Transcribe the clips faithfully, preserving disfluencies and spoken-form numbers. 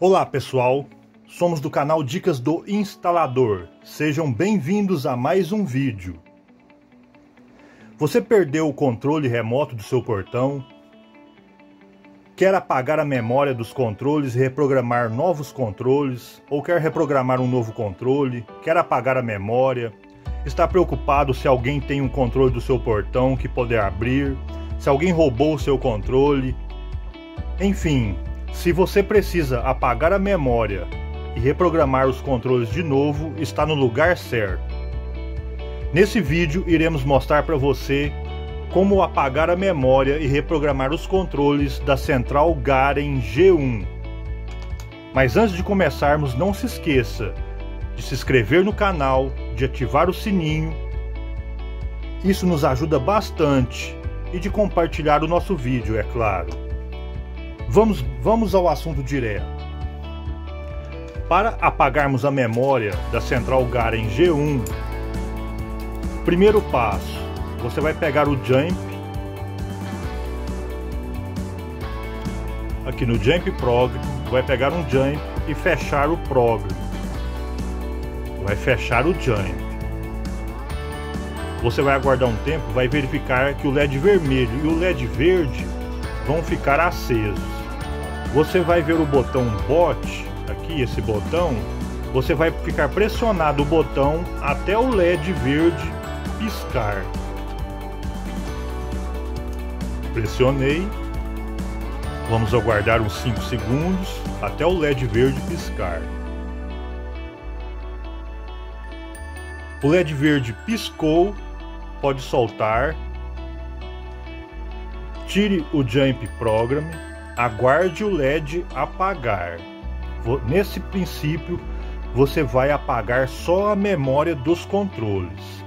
Olá pessoal, somos do canal Dicas do Instalador, sejam bem-vindos a mais um vídeo. Você perdeu o controle remoto do seu portão? Quer apagar a memória dos controles e reprogramar novos controles? Ou quer reprogramar um novo controle? Quer apagar a memória? Está preocupado se alguém tem um controle do seu portão que poder abrir? Se alguém roubou o seu controle? Enfim, se você precisa apagar a memória e reprogramar os controles de novo, está no lugar certo. Nesse vídeo iremos mostrar para você como apagar a memória e reprogramar os controles da central Garen G um. Mas antes de começarmos, não se esqueça de se inscrever no canal, de ativar o sininho, isso nos ajuda bastante, e de compartilhar o nosso vídeo, é claro. Vamos, vamos ao assunto direto. Para apagarmos a memória da central Garen G um, primeiro passo, você vai pegar o Jump, aqui no Jump Prog, vai pegar um Jump e fechar o Prog, vai fechar o Jump, você vai aguardar um tempo, vai verificar que o L E D vermelho e o L E D verde vão ficar acesos, você vai ver o botão Bot, aqui esse botão, você vai ficar pressionado o botão até o L E D verde piscar. Pressionei, vamos aguardar uns cinco segundos até o L E D verde piscar. O L E D verde piscou, pode soltar, tire o Jump Program, aguarde o L E D apagar. Nesse princípio você vai apagar só a memória dos controles.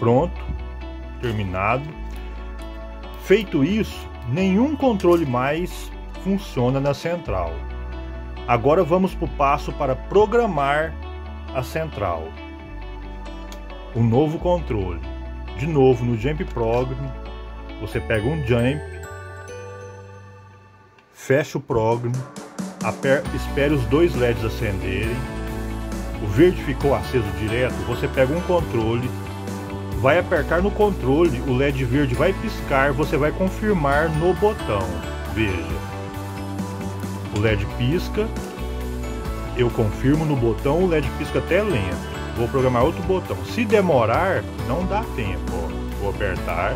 Pronto, terminado. Feito isso, nenhum controle mais funciona na central. Agora vamos para o passo para programar a central. Um novo controle. De novo no Jump Program, você pega um Jump, fecha o Program, espere os dois L E Ds acenderem. O verde ficou aceso direto, você pega um controle, vai apertar no controle, o L E D verde vai piscar, você vai confirmar no botão. Veja, o L E D pisca, eu confirmo no botão, o L E D pisca até lento. Vou programar outro botão, se demorar, não dá tempo. Ó, vou apertar.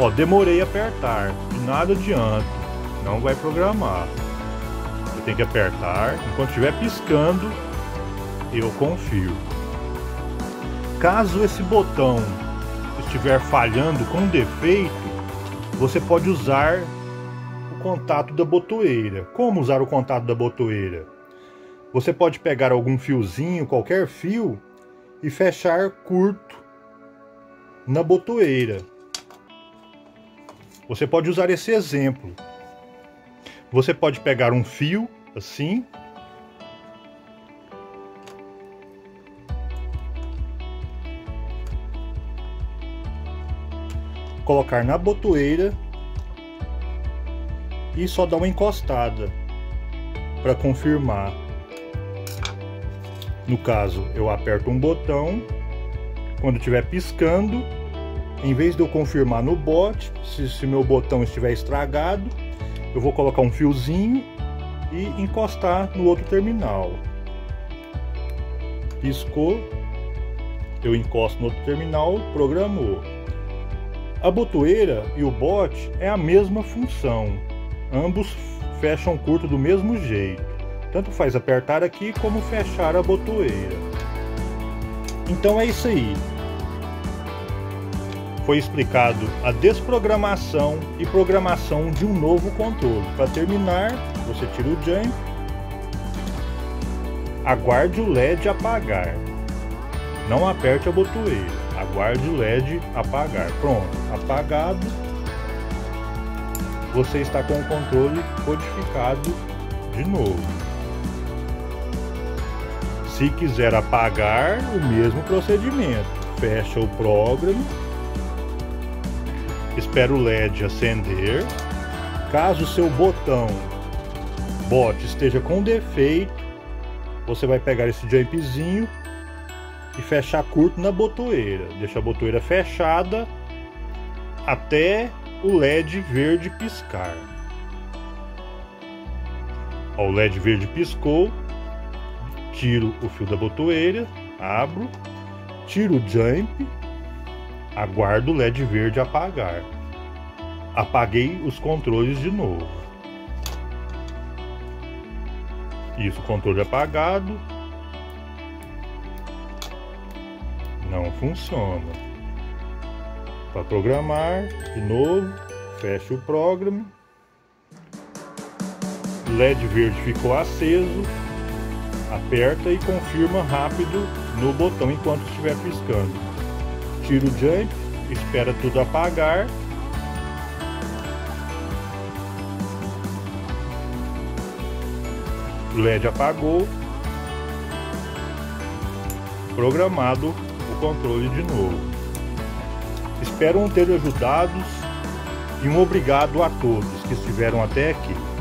Ó, demorei a apertar, de nada adianta, não vai programar. Eu tenho que apertar, enquanto estiver piscando, eu confirmo. Caso esse botão estiver falhando com defeito, você pode usar o contato da botoeira. Como usar o contato da botoeira? Você pode pegar algum fiozinho, qualquer fio, e fechar curto na botoeira. Você pode usar esse exemplo. Você pode pegar um fio, assim, colocar na botoeira e só dar uma encostada para confirmar. No caso, eu aperto um botão, quando estiver piscando, em vez de eu confirmar no bot, se, se meu botão estiver estragado, eu vou colocar um fiozinho e encostar no outro terminal. Piscou, eu encosto no outro terminal, programou. A botoeira e o bot é a mesma função, ambos fecham curto do mesmo jeito, tanto faz apertar aqui como fechar a botoeira. Então é isso aí, foi explicado a desprogramação e programação de um novo controle. Para terminar, você tira o Jump, aguarde o L E D apagar, não aperte a botoeira. Aguarde o L E D apagar. Pronto, apagado. Você está com o controle codificado de novo. Se quiser apagar, o mesmo procedimento. Fecha o programa. Espera o L E D acender. Caso o seu botão bot esteja com defeito, você vai pegar esse jumpzinho e fechar curto na botoeira. Deixa a botoeira fechada até o L E D verde piscar. Ó, o L E D verde piscou. Tiro o fio da botoeira, abro, tiro o jump, aguardo o L E D verde apagar. Apaguei os controles de novo. Isso, controle apagado. Não funciona. Para programar, de novo, fecho o programa. L E D verde ficou aceso. Aperta e confirma rápido no botão enquanto estiver piscando. Tira o jump, espera tudo apagar. O L E D apagou. Programado o controle de novo. Espero ter ajudado e um obrigado a todos que estiveram até aqui.